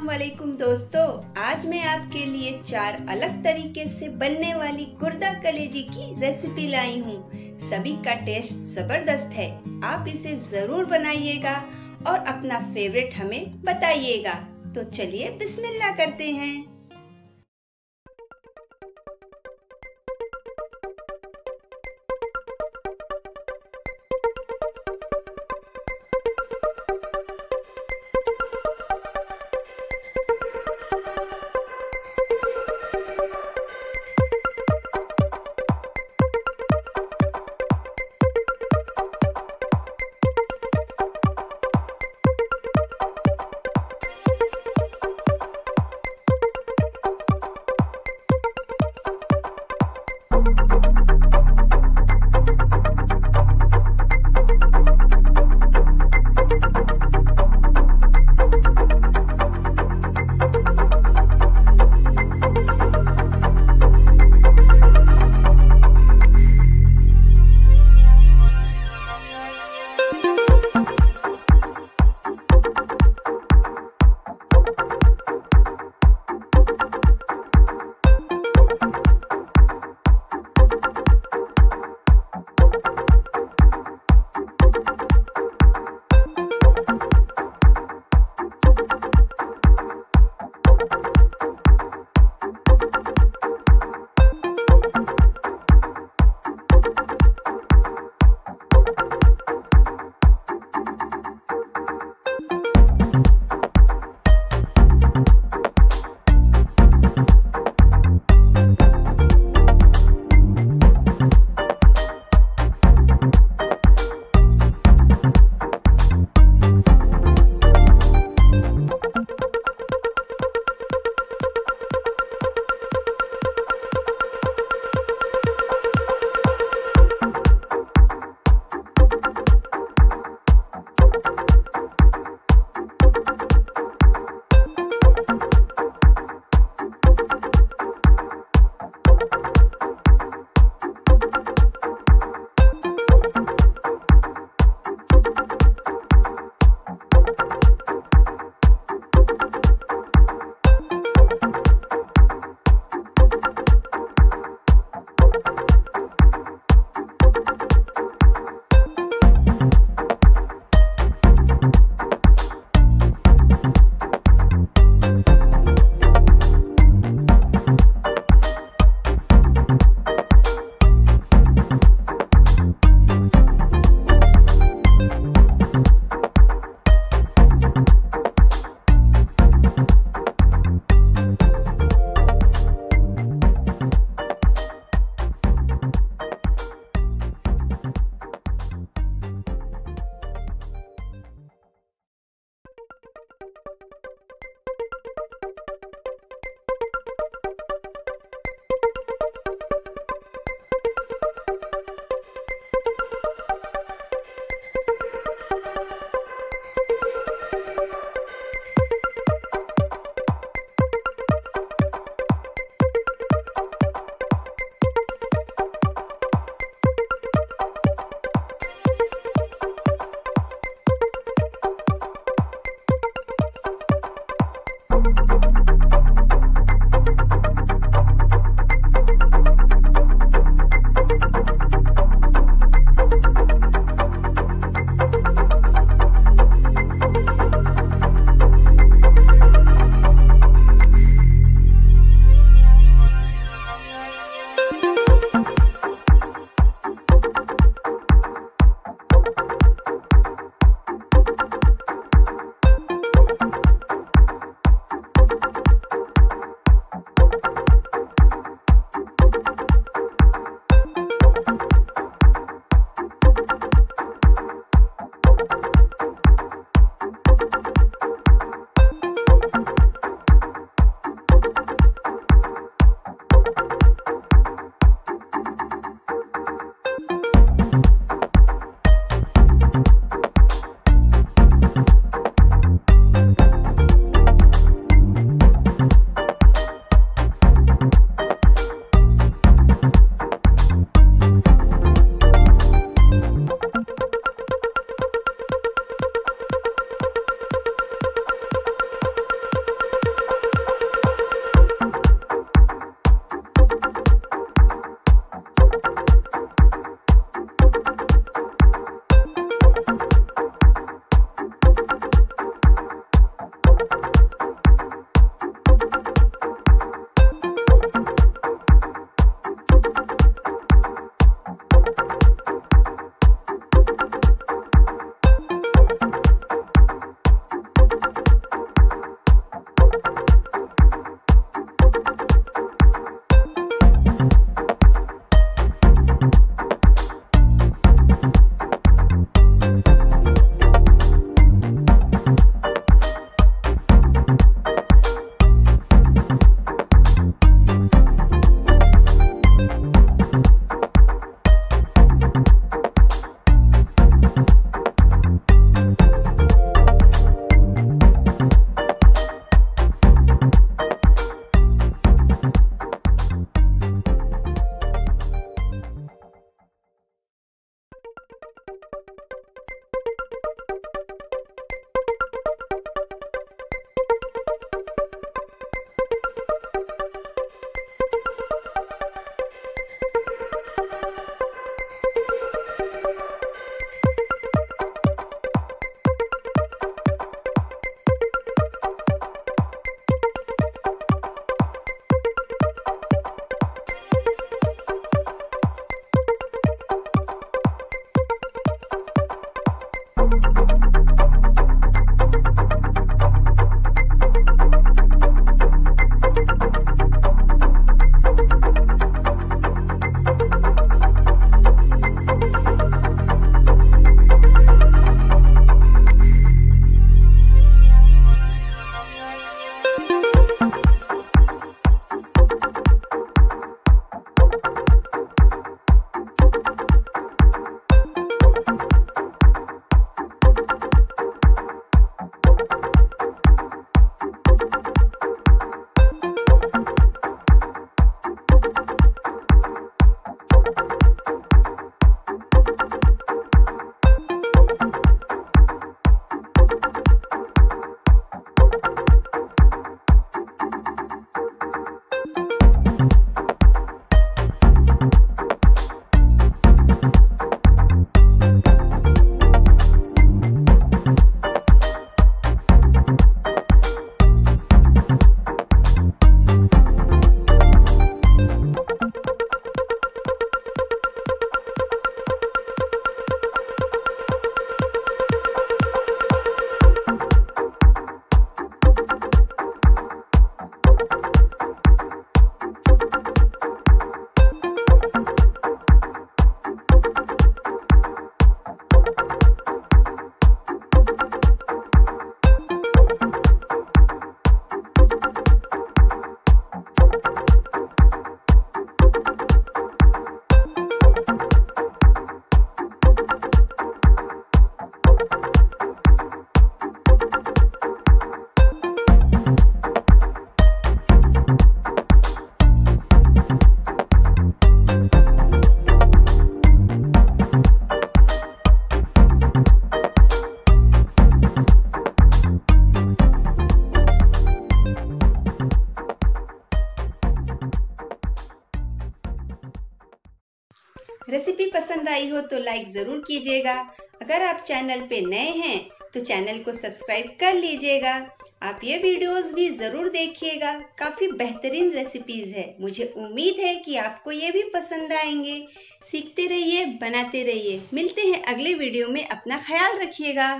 अस्सलाम वालेकुम दोस्तों, आज मैं आपके लिए 4 अलग तरीके से बनने वाली गुर्दा कलेजी की रेसिपी लाई हूँ। सभी का टेस्ट जबरदस्त है, आप इसे जरूर बनाइएगा और अपना फेवरेट हमें बताइएगा। तो चलिए बिस्मिल्लाह करते हैं। रेसिपी पसंद आई हो तो लाइक जरूर कीजिएगा। अगर आप चैनल पे नए हैं तो चैनल को सब्सक्राइब कर लीजिएगा। आप ये वीडियोस भी जरूर देखिएगा, काफी बेहतरीन रेसिपीज है। मुझे उम्मीद है कि आपको ये भी पसंद आएंगे। सीखते रहिए, बनाते रहिए। मिलते हैं अगले वीडियो में। अपना ख्याल रखिएगा।